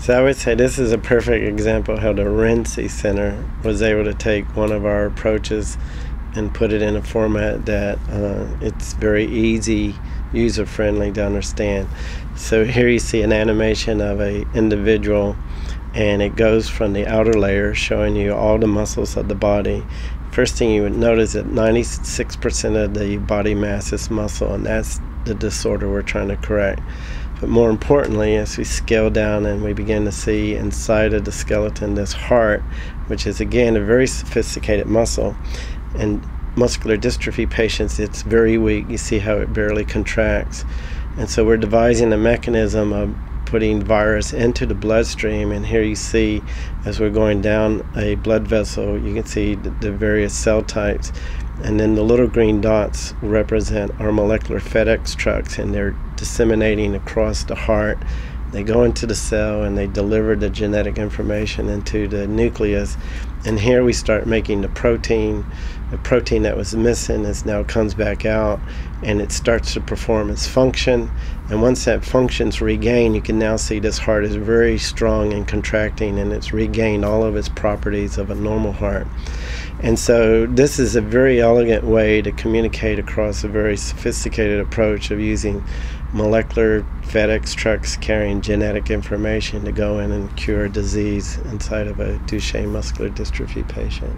So I would say this is a perfect example how the RENCI Center was able to take one of our approaches and put it in a format that it's very easy, user-friendly to understand. So here you see an animation of an individual, and it goes from the outer layer showing you all the muscles of the body. First thing you would notice that 96% of the body mass is muscle, and that's the disorder we're trying to correct. But more importantly, as we scale down and we begin to see inside of the skeleton this heart, which is again a very sophisticated muscle, and muscular dystrophy patients, it's very weak. You see how it barely contracts. And so we're devising a mechanism of putting virus into the bloodstream, and here you see as we're going down a blood vessel, you can see the various cell types, and then the little green dots represent our molecular FedEx trucks, and they're disseminating across the heart. They go into the cell and they deliver the genetic information into the nucleus, and here we start making the protein. The protein that was missing is now comes back out, and it starts to perform its function, and once that function's regained, you can now see this heart is very strong and contracting, and it's regained all of its properties of a normal heart. And so this is a very elegant way to communicate across a very sophisticated approach of using molecular FedEx trucks carrying genetic information to go in and cure disease inside of a Duchenne muscular dystrophy patient.